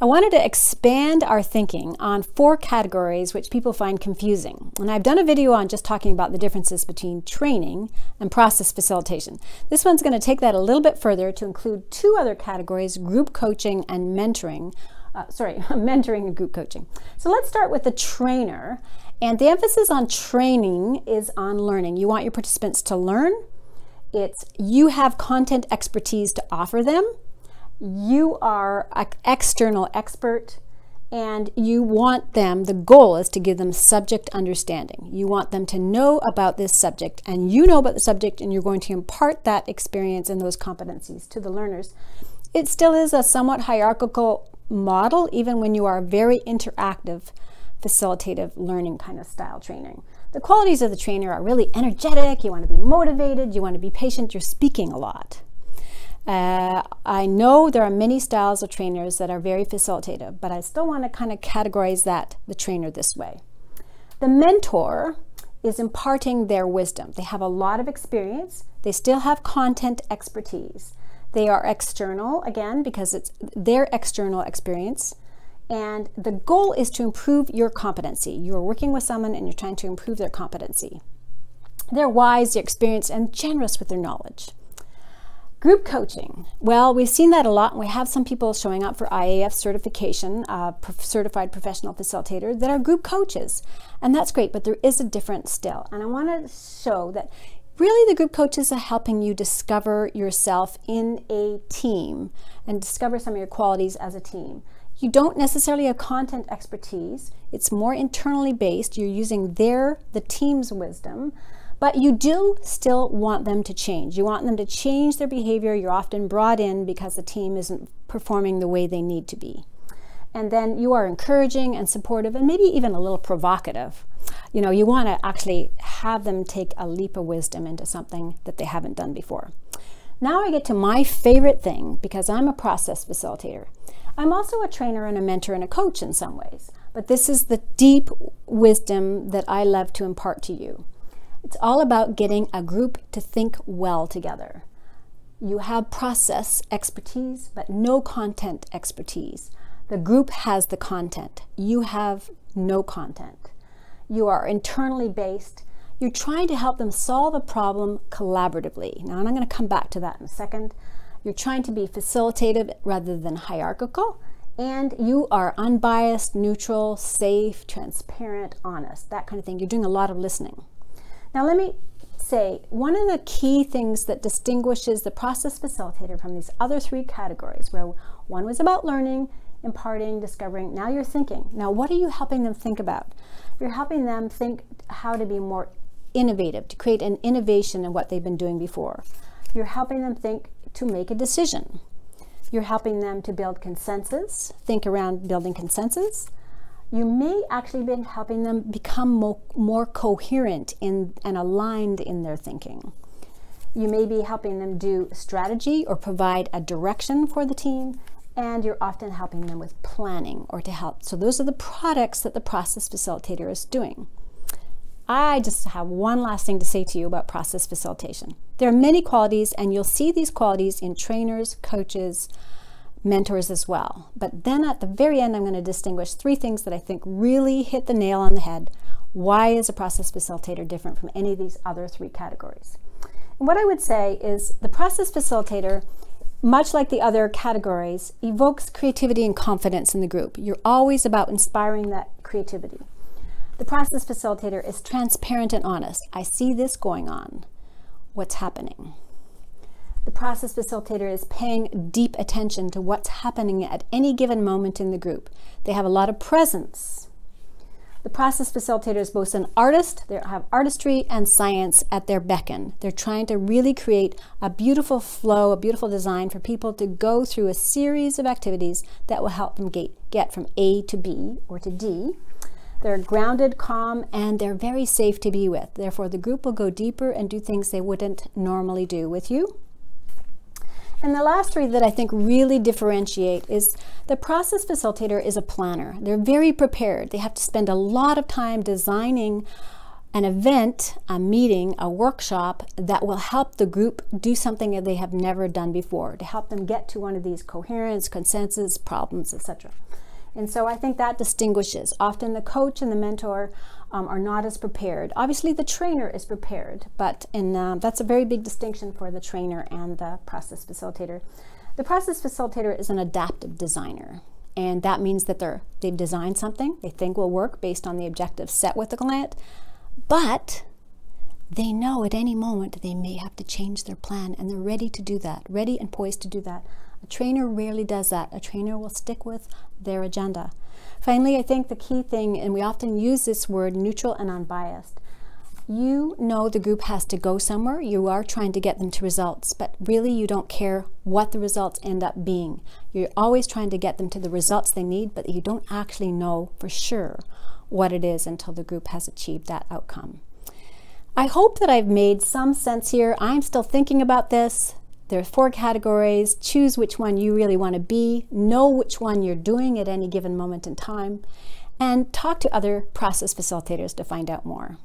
I wanted to expand our thinking on four categories which people find confusing. And I've done a video on just talking about the differences between training and process facilitation. This one's going to take that a little bit further to include two other categories, group coaching and mentoring. Mentoring and group coaching. So let's start with the trainer. And the emphasis on training is on learning. You want your participants to learn. It's you have content expertise to offer them. You are an external expert and you want them, the goal is to give them subject understanding. You want them to know about this subject and you know about the subject and you're going to impart that experience and those competencies to the learners. It still is a somewhat hierarchical model even when you are very interactive, facilitative learning kind of style training. The qualities of the trainer are really energetic, you want to be motivated, you want to be patient, you're speaking a lot. I know there are many styles of trainers that are very facilitative, but I still want to kind of categorize the trainer this way. The mentor is imparting their wisdom. They have a lot of experience. They still have content expertise. They are external, again, because it's their external experience. And the goal is to improve your competency. You're working with someone and you're trying to improve their competency. They're wise, they're experienced, and generous with their knowledge. Group coaching. Well, we've seen that a lot, and we have some people showing up for IAF certification, Certified Professional Facilitator, that are group coaches. And that's great, but there is a difference still. And I want to show that really the group coaches are helping you discover yourself in a team and discover some of your qualities as a team. You don't necessarily have content expertise. It's more internally based. You're using the team's wisdom. But you do still want them to change. You want them to change their behavior. You're often brought in because the team isn't performing the way they need to be. And then you are encouraging and supportive and maybe even a little provocative. You know, you want to actually have them take a leap of wisdom into something that they haven't done before. Now I get to my favorite thing because I'm a process facilitator. I'm also a trainer and a mentor and a coach in some ways, but this is the deep wisdom that I love to impart to you. It's all about getting a group to think well together. You have process expertise, but no content expertise. The group has the content. You have no content. You are internally based. You're trying to help them solve a problem collaboratively. Now, and I'm going to come back to that in a second. You're trying to be facilitative rather than hierarchical. And you are unbiased, neutral, safe, transparent, honest, that kind of thing. You're doing a lot of listening. Now let me say, one of the key things that distinguishes the process facilitator from these other three categories, where one was about learning, imparting, discovering, now you're thinking. Now what are you helping them think about? You're helping them think how to be more innovative, to create an innovation in what they've been doing before. You're helping them think to make a decision. You're helping them to build consensus, think around building consensus. You may actually be helping them become more coherent and aligned in their thinking. You may be helping them do strategy or provide a direction for the team, and you're often helping them with planning or to help. So those are the products that the process facilitator is doing. I just have one last thing to say to you about process facilitation. There are many qualities, and you'll see these qualities in trainers, coaches, mentors as well. But then at the very end, I'm going to distinguish three things that I think really hit the nail on the head. Why is a process facilitator different from any of these other three categories? And what I would say is the process facilitator, much like the other categories, evokes creativity and confidence in the group. You're always about inspiring that creativity. The process facilitator is transparent and honest. I see this going on. What's happening? The process facilitator is paying deep attention to what's happening at any given moment in the group. They have a lot of presence. The process facilitator is both an artist, they have artistry and science at their beckon. They're trying to really create a beautiful flow, a beautiful design for people to go through a series of activities that will help them get from A to B or to D. They're grounded, calm, and they're very safe to be with. Therefore, the group will go deeper and do things they wouldn't normally do with you. And the last three that I think really differentiate is the process facilitator is a planner. They're very prepared. They have to spend a lot of time designing an event, a meeting, a workshop that will help the group do something that they have never done before, to help them get to one of these coherence, consensus, problems, etc. And so I think that distinguishes. Often the coach and the mentor are not as prepared. Obviously the trainer is prepared, but that's a very big distinction for the trainer and the process facilitator. The process facilitator is an adaptive designer. And that means that they've designed something they think will work based on the objectives set with the client, but they know at any moment they may have to change their plan, and they're ready to do that, ready and poised to do that. A trainer rarely does that. A trainer will stick with their agenda. Finally, I think the key thing, and we often use this word, neutral and unbiased. You know the group has to go somewhere. You are trying to get them to results, but really you don't care what the results end up being. You're always trying to get them to the results they need, but you don't actually know for sure what it is until the group has achieved that outcome. I hope that I've made some sense here. I'm still thinking about this. There are 4 categories. Choose which one you really want to be. Know which one you're doing at any given moment in time. And talk to other process facilitators to find out more.